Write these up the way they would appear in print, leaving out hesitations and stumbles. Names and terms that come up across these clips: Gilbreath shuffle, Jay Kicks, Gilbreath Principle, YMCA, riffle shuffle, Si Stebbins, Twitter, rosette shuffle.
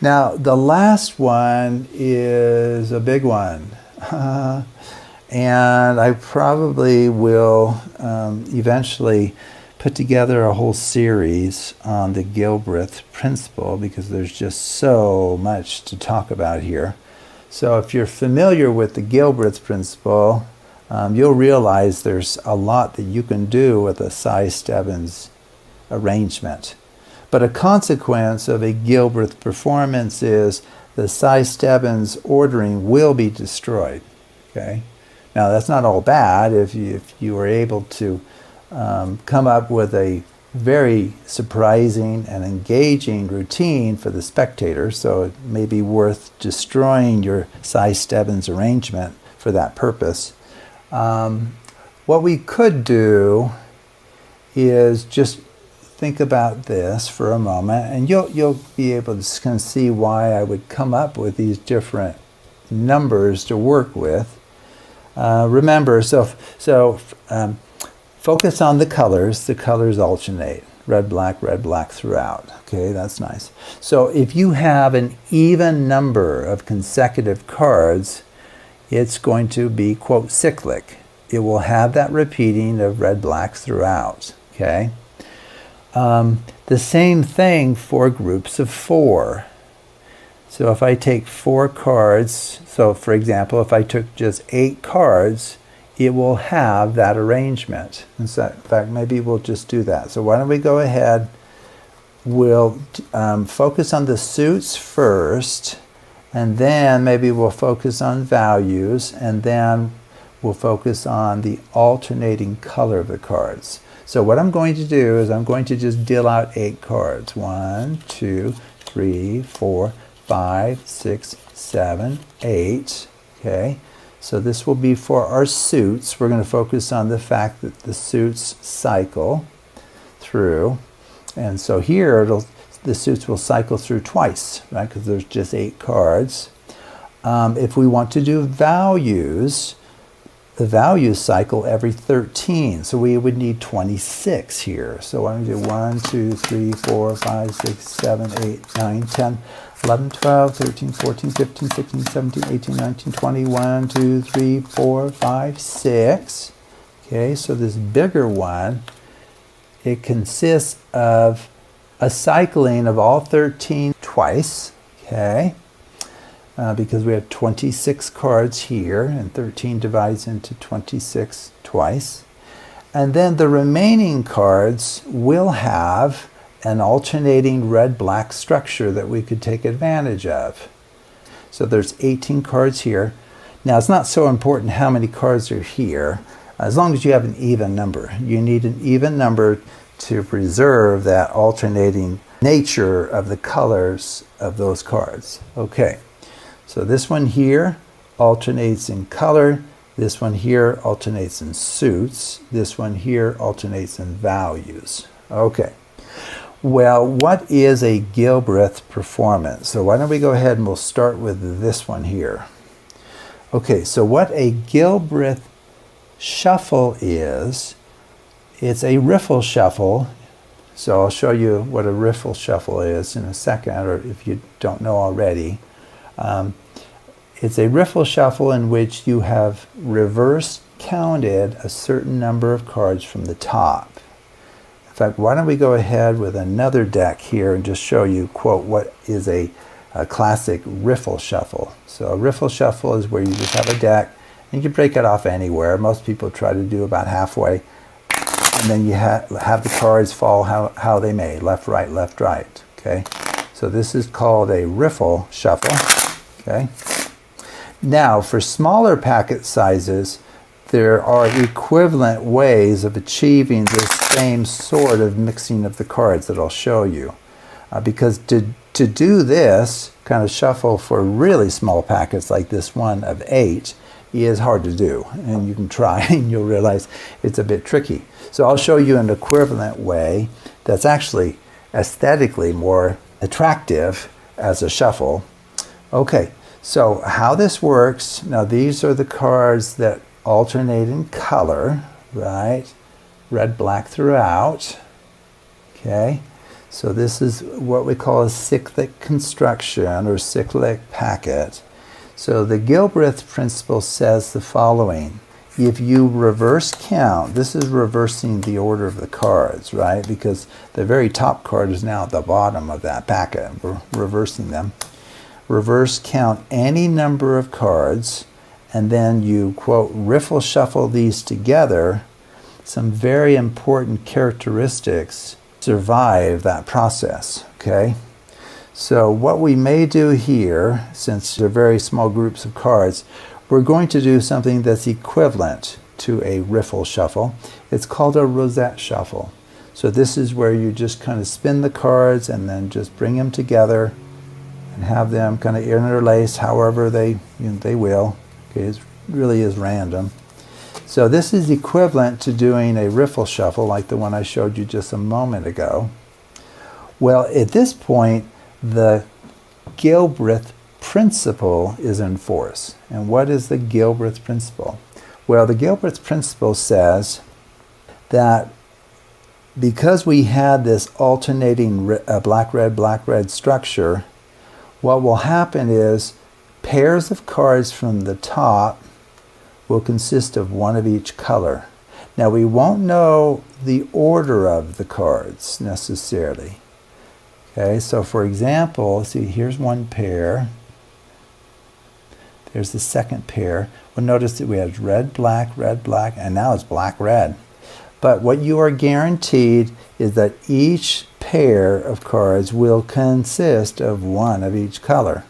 Now, the last one is a big one. And I probably will eventually put together a whole series on the Gilbreath principle, because there's just so much to talk about here. So if you're familiar with the Gilbreath principle, you'll realize there's a lot that you can do with a Si Stebbins arrangement. But a consequence of a Gilbreath performance is the Si Stebbins ordering will be destroyed. Okay? Now that's not all bad if you were able to come up with a very surprising and engaging routine for the spectator, so it may be worth destroying your Si Stebbins arrangement for that purpose. What we could do is just think about this for a moment, and you'll be able to kind of see why I would come up with these different numbers to work with. Remember, focus on the colors. The colors alternate. Red, black throughout. Okay, that's nice. So if you have an even number of consecutive cards, it's going to be, quote, cyclic. It will have that repeating of red, black throughout. Okay. The same thing for groups of four. So if I take four cards, so for example, if I took just 8 cards, it will have that arrangement. And so, in fact, maybe we'll just do that. So why don't we go ahead, we'll focus on the suits first, and then maybe we'll focus on values, and then we'll focus on the alternating color of the cards. So what I'm going to do is I'm going to just deal out 8 cards. 1, 2, 3, 4, 5, 6, 7, 8. Okay, so this will be for our suits. We're going to focus on the fact that the suits cycle through. And so here, the suits will cycle through twice, right? Because there's just 8 cards. If we want to do values, the values cycle every 13, so we would need 26 here. So I'm going to do 1, 2, 3, 4, 5, 6, 7, 8, 9, 10, 11, 12, 13, 14, 15, 16, 17, 18, 19, 20, 1, 2, 3, 4, 5, 6. Okay, so this bigger one, it consists of a cycling of all 13 twice. Okay. Because we have 26 cards here, and 13 divides into 26 twice. And then the remaining cards will have an alternating red-black structure that we could take advantage of. So there's 18 cards here. Now it's not so important how many cards are here, as long as you have an even number. You need an even number to preserve that alternating nature of the colors of those cards. Okay. So this one here alternates in color, this one here alternates in suits, this one here alternates in values. Okay, well, what is a Gilbreath performance? So why don't we go ahead and we'll start with this one here. Okay, so what a Gilbreath shuffle is, it's a riffle shuffle. So I'll show you what a riffle shuffle is in a second, or if you don't know already. It's a riffle shuffle in which you have reverse counted a certain number of cards from the top. In fact, why don't we go ahead with another deck here and just show you, quote, what is a classic riffle shuffle. So a riffle shuffle is where you just have a deck and you can break it off anywhere. Most people try to do about halfway, and then you have the cards fall how they may, left, right, okay? So this is called a riffle shuffle. Okay. Now, for smaller packet sizes, there are equivalent ways of achieving this same sort of mixing of the cards that I'll show you. Because to do this kind of shuffle for really small packets like this one of 8 is hard to do. And you can try and you'll realize it's a bit tricky. So I'll show you an equivalent way that's actually aesthetically more attractive as a shuffle. Okay, so how this works, now these are the cards that alternate in color, right? Red, black throughout, okay? So this is what we call a cyclic construction or cyclic packet. So the Gilbreath principle says the following. If you reverse count, this is reversing the order of the cards, right? Because the very top card is now at the bottom of that packet. We're reversing them. Reverse count any number of cards, and then you, quote, riffle shuffle these together. Some very important characteristics survive that process, okay? So what we may do here, since they're very small groups of cards, we're going to do something that's equivalent to a riffle shuffle. It's called a rosette shuffle. So this is where you just kind of spin the cards and then just bring them together and have them kind of interlace however they will. Okay, it really is random. So this is equivalent to doing a riffle shuffle like the one I showed you just a moment ago. Well, at this point, the Gilbreath principle is in force. And what is the Gilbreath principle? Well, the Gilbreath principle says that because we had this alternating black-red structure, what will happen is pairs of cards from the top will consist of one of each color. Now, we won't know the order of the cards necessarily. Okay, so for example, see, here's one pair. There's the second pair. Well, notice that we had red, black, and now it's black, red. But what you are guaranteed is that each pair of cards will consist of one of each color.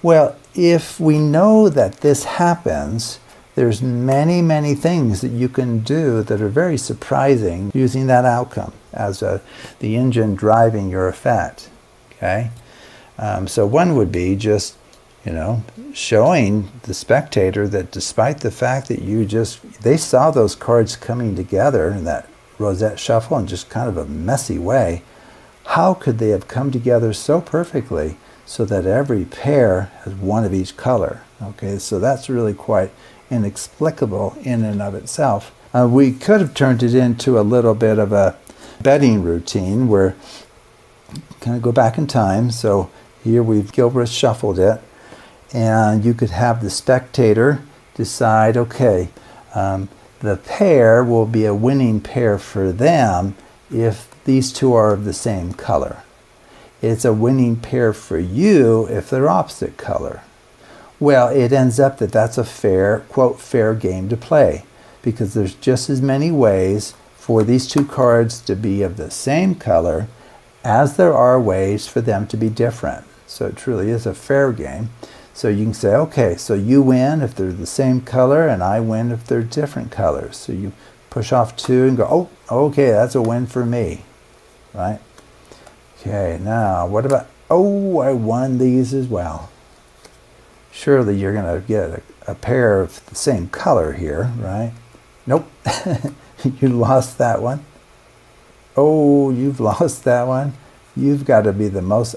Well, if we know that this happens, there's many, many things that you can do that are very surprising using that outcome as the engine driving your effect, okay? So one would be just, you know, showing the spectator that despite the fact that you just, they saw those cards coming together in that rosette shuffle in just kind of a messy way, how could they have come together so perfectly so that every pair has one of each color? Okay, so that's really quite inexplicable in and of itself. We could have turned it into a little bit of a betting routine where kind of go back in time. So here we've Gilbreath shuffled it. And you could have the spectator decide, okay, the pair will be a winning pair for them if these two are of the same color. It's a winning pair for you if they're opposite color. Well, it ends up that that's a fair, quote, fair game to play because there's just as many ways for these two cards to be of the same color as there are ways for them to be different. So it truly is a fair game. So you can say, okay, so you win if they're the same color and I win if they're different colors. So you push off two and go, oh, okay, that's a win for me, right? Okay, now what about, oh, I won these as well. Surely you're gonna get a pair of the same color here, right? Nope, you lost that one. Oh, you've lost that one. You've gotta be the most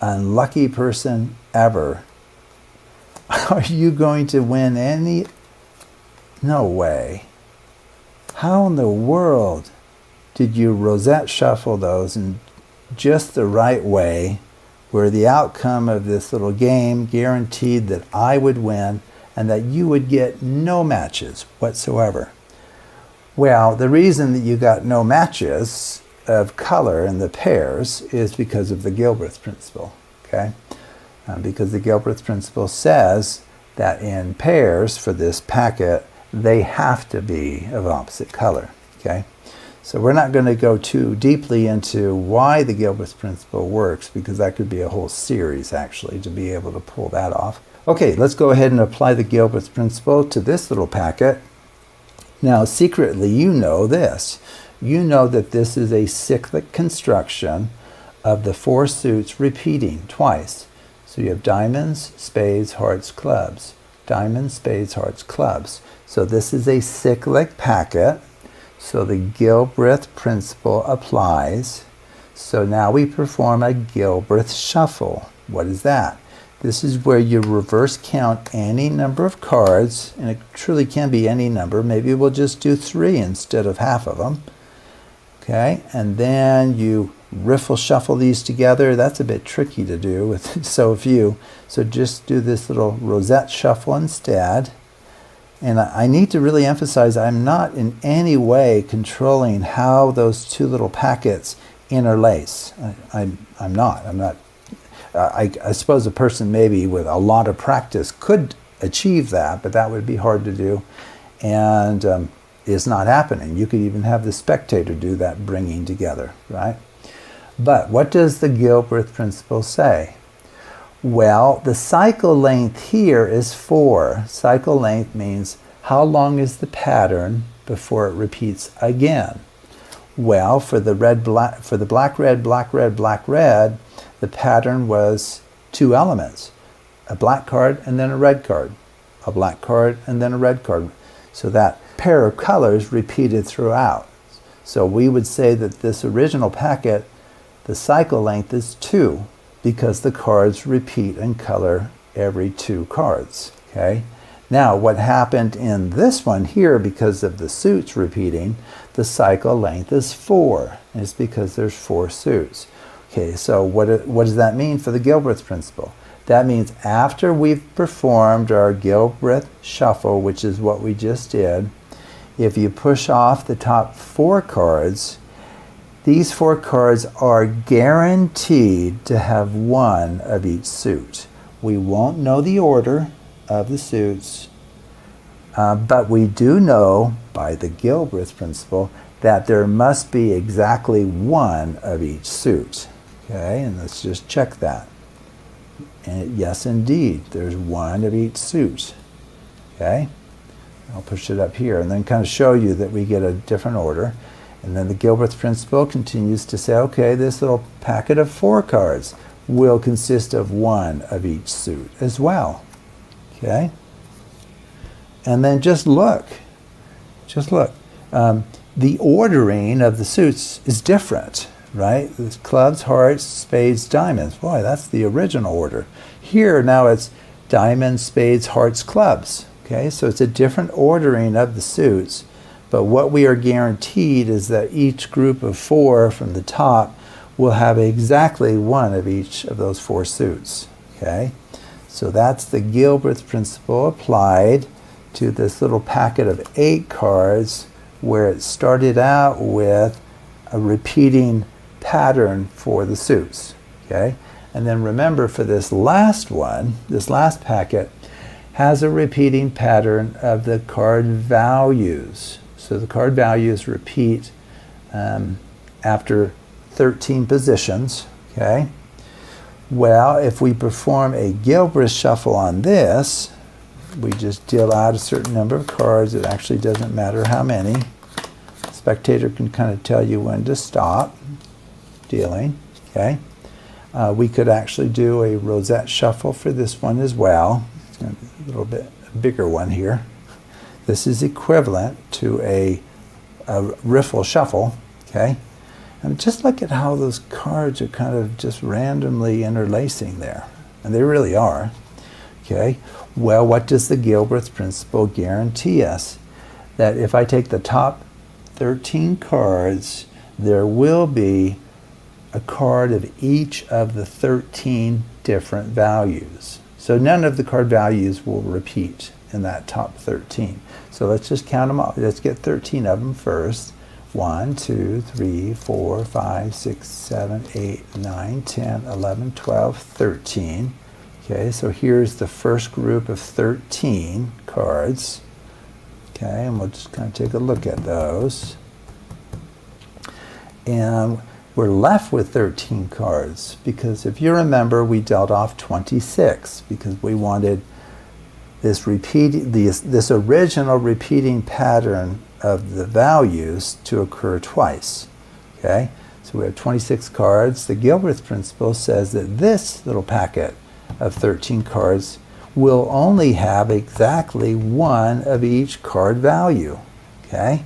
unlucky person ever. Are you going to win any? No way. How in the world did you rosette shuffle those in just the right way where the outcome of this little game guaranteed that I would win and that you would get no matches whatsoever? Well, the reason that you got no matches of color in the pairs is because of the Gilbreath principle, okay? Because the Gilbreath principle says that in pairs for this packet, they have to be of opposite color, okay? So we're not going to go too deeply into why the Gilbreath principle works because that could be a whole series actually to be able to pull that off. Okay, let's go ahead and apply the Gilbreath principle to this little packet. Now secretly you know this. You know that this is a cyclic construction of the four suits repeating twice. So you have diamonds, spades, hearts, clubs. Diamonds, spades, hearts, clubs. So this is a cyclic packet. So the Gilbreath principle applies. So now we perform a Gilbreath shuffle. What is that? This is where you reverse count any number of cards, and it truly can be any number. Maybe we'll just do 3 instead of half of them. Okay, and then you Riff will shuffle these together. That's a bit tricky to do with so few. So just do this little rosette shuffle instead. And I need to really emphasize I'm not in any way controlling how those two little packets interlace. I suppose a person maybe with a lot of practice could achieve that, but that would be hard to do. And is not happening. You could even have the spectator do that bringing together, right? But what does the Gilbreath principle say? Well, the cycle length here is 4. Cycle length means how long is the pattern before it repeats again? Well, for the black red, black red, black red, the pattern was 2 elements, a black card and then a red card, a black card and then a red card. So that pair of colors repeated throughout. So we would say that this original packet, the cycle length is 2 because the cards repeat in color every 2 cards, okay? Now what happened in this one here because of the suits repeating, the cycle length is 4. And it's because there's 4 suits. Okay, so what does that mean for the Gilbreath principle? That means after we've performed our Gilbreath shuffle, which is what we just did, if you push off the top 4 cards, these 4 cards are guaranteed to have 1 of each suit. We won't know the order of the suits, but we do know by the Gilbreath principle that there must be exactly 1 of each suit. Okay, and let's just check that. And yes, indeed, there's 1 of each suit. Okay, I'll push it up here and then kind of show you that we get a different order. And then the Gilbreath principle continues to say, okay, this little packet of 4 cards will consist of 1 of each suit as well. Okay, and then just look. The ordering of the suits is different. Right? There's clubs, hearts, spades, diamonds. Boy, that's the original order. Here now it's diamonds, spades, hearts, clubs. Okay, so it's a different ordering of the suits, but what we are guaranteed is that each group of 4 from the top will have exactly 1 of each of those 4 suits. Okay, so that's the Gilbreath principle applied to this little packet of 8 cards where it started out with a repeating pattern for the suits, okay? And then remember for this last one, this last packet has a repeating pattern of the card values. So the card values repeat after 13 positions, okay? Well, if we perform a Gilbreath shuffle on this, we just deal out a certain number of cards. It actually doesn't matter how many. The spectator can kind of tell you when to stop dealing, okay? We could actually do a rosette shuffle for this one as well. It's going to be a little bit bigger one here. This is equivalent to a riffle shuffle, okay? And just look at how those cards are kind of just randomly interlacing there. And they really are, okay? Well, what does the Gilbreath principle guarantee us? That if I take the top 13 cards, there will be a card of each of the 13 different values. So none of the card values will repeat in that top 13. So let's just count them off. Let's get 13 of them first. 1, 2, 3, 4, 5, 6, 7, 8, 9, 10, 11, 12, 13. Okay, so here's the first group of 13 cards. Okay, and we'll just kind of take a look at those. And we're left with 13 cards because if you remember, we dealt off 26 because we wanted this original repeating pattern of the values to occur twice, okay? So we have 26 cards. The Gilbreath principle says that this little packet of 13 cards will only have exactly 1 of each card value, okay?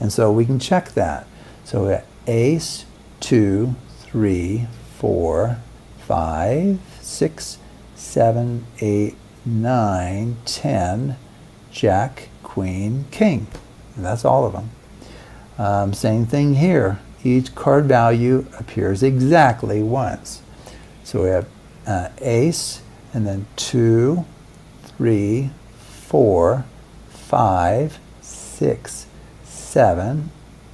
And so we can check that. So we have ace, 2, 3, 4, 5, 6, 7, 8, 9, 10, jack, queen, king. And that's all of them. Same thing here. each card value appears exactly once. So we have ace, and then 2, 3, 4, 5, 6, 7,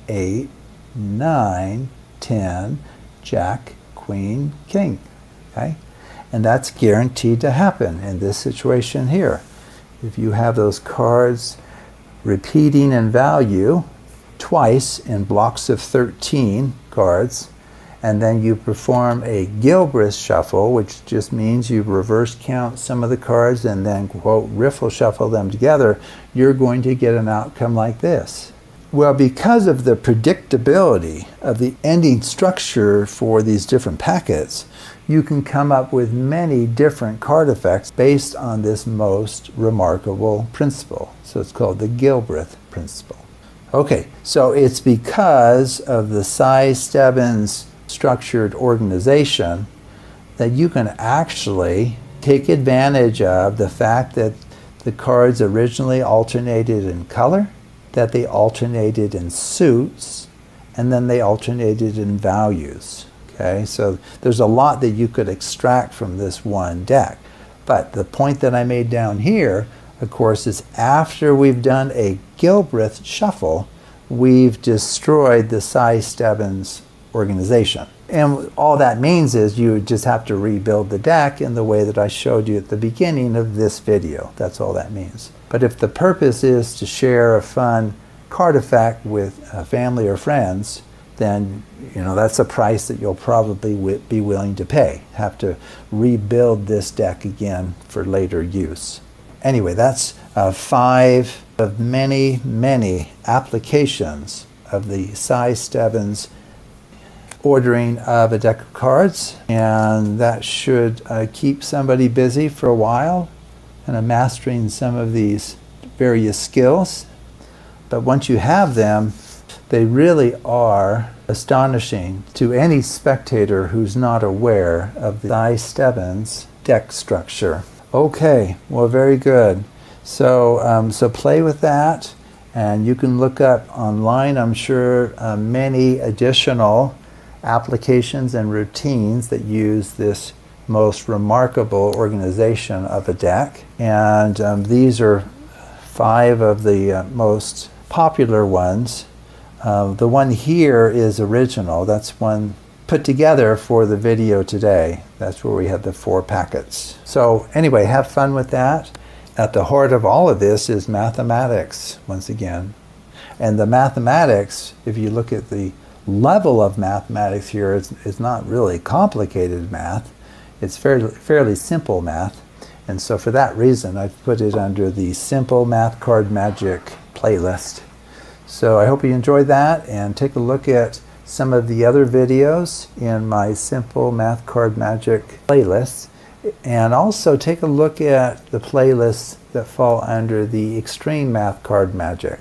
8, 9, 10, jack, queen, king. Okay? And that's guaranteed to happen in this situation here. If you have those cards repeating in value twice in blocks of 13 cards, and then you perform a Gilbreath shuffle, which just means you reverse count some of the cards and then, quote, riffle shuffle them together, you're going to get an outcome like this. Well, because of the predictability of the ending structure for these different packets, you can come up with many different card effects based on this most remarkable principle. So it's called the Gilbreath Principle. Okay, so it's because of the Si Stebbins structured organization that you can actually take advantage of the fact that the cards originally alternated in color, that they alternated in suits, and then they alternated in values. Okay, so there's a lot that you could extract from this one deck. But the point that I made down here, of course, is after we've done a Gilbreath shuffle, we've destroyed the Si Stebbins organization. And all that means is you just have to rebuild the deck in the way that I showed you at the beginning of this video. That's all that means. But if the purpose is to share a fun card effect with family or friends, then you know that's a price that you'll probably be willing to pay. Have to rebuild this deck again for later use. Anyway, that's 5 of many, many applications of the Si Stebbins ordering of a deck of cards, and that should keep somebody busy for a while and mastering some of these various skills. But once you have them, they really are astonishing to any spectator who's not aware of the Si Stebbins deck structure. Okay, well, very good. So, so play with that, and you can look up online, I'm sure, many additional applications and routines that use this most remarkable organization of a deck. And these are 5 of the most popular ones. The one here is original. That's one put together for the video today. That's where we had the 4 packets. So anyway, have fun with that. At the heart of all of this is mathematics, once again. And the mathematics, if you look at the level of mathematics here, it's not really complicated math. It's fairly simple math, and so for that reason I've put it under the Simple Math Card Magic playlist. So I hope you enjoyed that, and take a look at some of the other videos in my Simple Math Card Magic playlist, and also take a look at the playlists that fall under the Extreme Math Card Magic,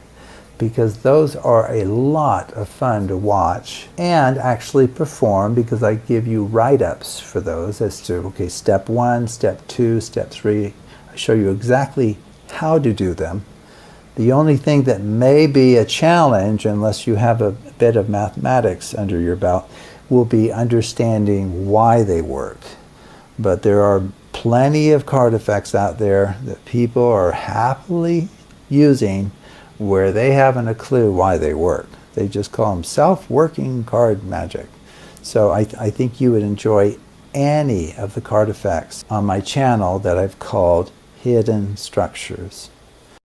because those are a lot of fun to watch and actually perform, because I give you write-ups for those as to, okay, step 1, step 2, step 3. I show you exactly how to do them. The only thing that may be a challenge, unless you have a bit of mathematics under your belt, will be understanding why they work. But there are plenty of card effects out there that people are happily using where they haven't a clue why they work. They just call them self-working card magic. So I think you would enjoy any of the card effects on my channel that I've called Hidden Structures.